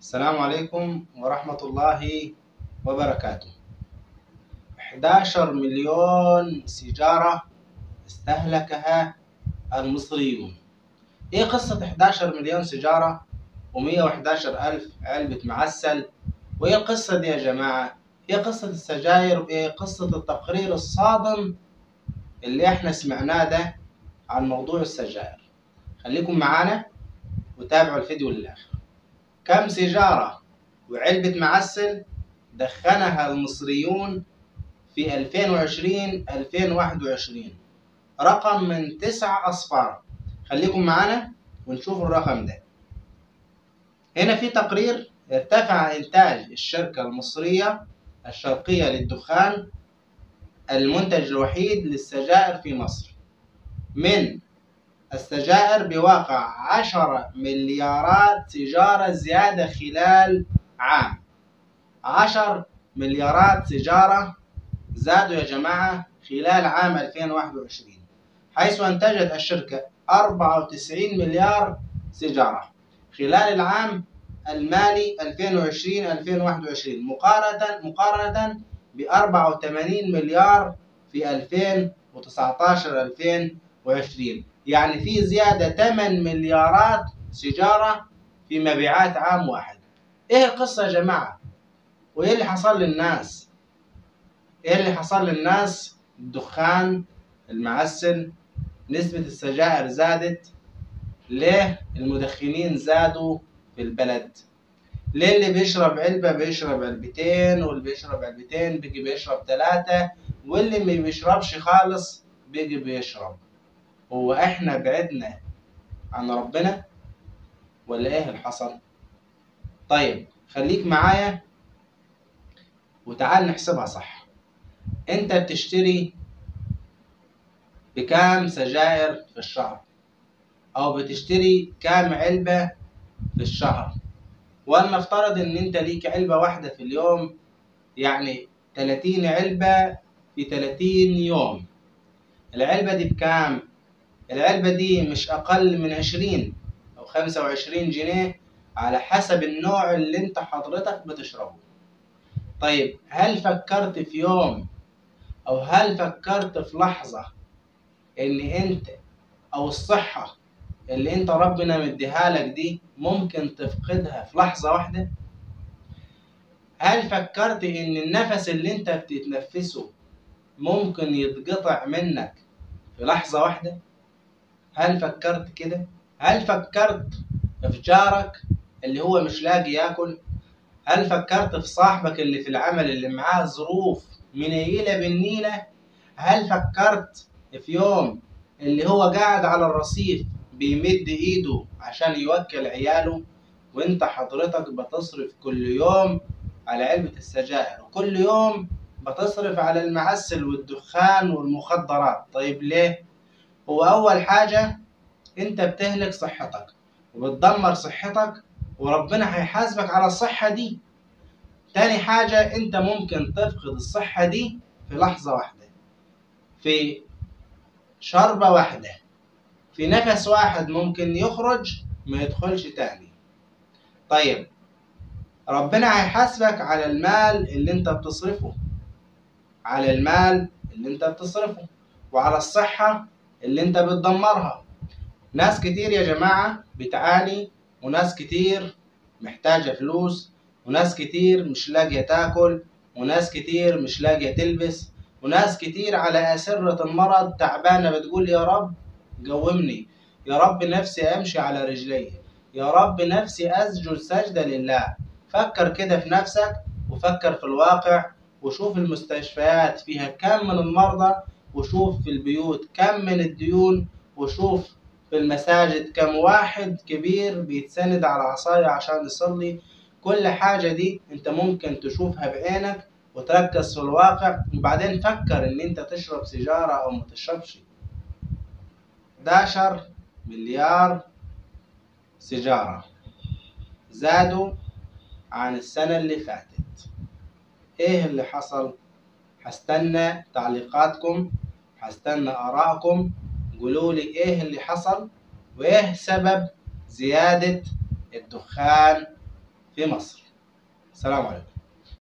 السلام عليكم ورحمة الله وبركاته. 11 مليون سيجارة استهلكها المصريون. ايه قصة 11 مليون سيجارة و111 ألف علبة معسل؟ وايه القصة دي يا جماعة؟ ايه قصة السجاير؟ وايه قصة التقرير الصادم اللي احنا سمعناه ده عن موضوع السجاير؟ خليكم معانا وتابعوا الفيديو للآخر. كم سيجارة وعلبة معسل دخنها المصريون في 2020-2021؟ رقم من 9 أصفار. خليكم معانا ونشوف الرقم ده. هنا في تقرير: ارتفع إنتاج الشركة المصرية الشرقية للدخان المنتج الوحيد للسجائر في مصر من السجائر بواقع 10 مليارات سيجارة زيادة خلال عام. 10 مليارات سيجارة زادوا يا جماعة خلال عام 2021، حيث أنتجت الشركة 94 مليار سيجارة خلال العام المالي 2020-2021 مقارنة ب 84 مليار في 2019-2020. يعني في زيادة 8 مليارات سيجارة في مبيعات عام واحد. ايه القصة يا جماعة؟ وايه اللي حصل للناس؟ ايه اللي حصل للناس؟ الدخان المعسل نسبة السجائر زادت. ليه المدخنين زادوا في البلد؟ ليه اللي بيشرب علبة بيشرب علبتين، واللي بيشرب علبتين بيجي بيشرب 3، واللي ما بيشربش خالص بيجي بيشرب؟ هو احنا بعدنا عن ربنا ولا ايه اللي حصل؟ طيب خليك معايا وتعال نحسبها صح. انت بتشتري بكام سجائر في الشهر؟ او بتشتري كام علبة في الشهر؟ ولنفترض ان انت ليك علبة واحدة في اليوم، يعني 30 علبة في 30 يوم. العلبة دي بكام؟ العلبة دي مش أقل من 20 أو 25 جنيه على حسب النوع اللي انت حضرتك بتشربه. طيب هل فكرت في يوم أو هل فكرت في لحظة إن انت أو الصحة اللي انت ربنا مديها لك دي ممكن تفقدها في لحظة واحدة؟ هل فكرت إن النفس اللي انت بتتنفسه ممكن يتقطع منك في لحظة واحدة؟ هل فكرت كده؟ هل فكرت في جارك اللي هو مش لاقي ياكل؟ هل فكرت في صاحبك اللي في العمل اللي معاه ظروف منيلة بالنيلة؟ هل فكرت في يوم اللي هو قاعد على الرصيف بيمد ايده عشان يوكل عياله، وانت حضرتك بتصرف كل يوم على علبة السجائر، وكل يوم بتصرف على المعسل والدخان والمخدرات؟ طيب ليه؟ هو أول حاجة أنت بتهلك صحتك وبتدمر صحتك، وربنا هيحاسبك على الصحة دي. تاني حاجة أنت ممكن تفقد الصحة دي في لحظة واحدة، في شربة واحدة، في نفس واحد ممكن يخرج ما يدخلش تاني. طيب ربنا هيحاسبك على المال اللي أنت بتصرفه، على المال اللي أنت بتصرفه، وعلى الصحة اللي انت بتدمرها. ناس كتير يا جماعة بتعاني، وناس كتير محتاجة فلوس، وناس كتير مش لاقية تاكل، وناس كتير مش لاقية تلبس، وناس كتير على أسرة المرض تعبانة بتقول يا رب قومني، يا رب نفسي أمشي على رجلي، يا رب نفسي أسجد سجدة لله. فكر كده في نفسك، وفكر في الواقع، وشوف المستشفيات فيها كم من المرضى، وشوف في البيوت كم من الديون، وشوف في المساجد كم واحد كبير بيتسند على عصاية عشان يصلي. كل حاجة دي انت ممكن تشوفها بعينك وتركز في الواقع، وبعدين فكر ان انت تشرب سيجارة او ما تشربش. 11 مليار سيجارة زادوا عن السنة اللي فاتت. ايه اللي حصل؟ هستنى تعليقاتكم، هستنى آرائكم. قولوا لي إيه اللي حصل، وإيه سبب زيادة الدخان في مصر. السلام عليكم.